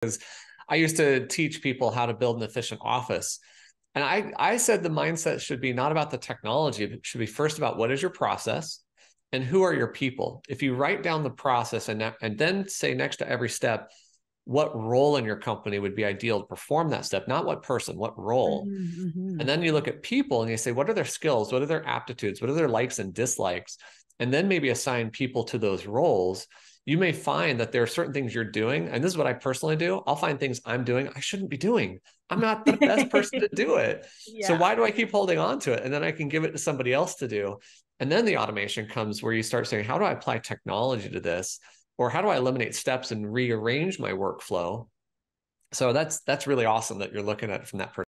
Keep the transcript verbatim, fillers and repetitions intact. Because I used to teach people how to build an efficient office. And I, I said the mindset should be not about the technology, but it should be first about what is your process and who are your people. If you write down the process and, and then say next to every step, what role in your company would be ideal to perform that step, not what person, what role. Mm-hmm. And then you look at people and you say, what are their skills? What are their aptitudes? What are their likes and dislikes? And then maybe assign people to those roles. You may find that there are certain things you're doing. And this is what I personally do. I'll find things I'm doing I shouldn't be doing. I'm not the best person to do it. Yeah. So why do I keep holding on to it? And then I can give it to somebody else to do. And then the automation comes where you start saying, how do I apply technology to this? Or how do I eliminate steps and rearrange my workflow? So that's, that's really awesome that you're looking at it from that perspective.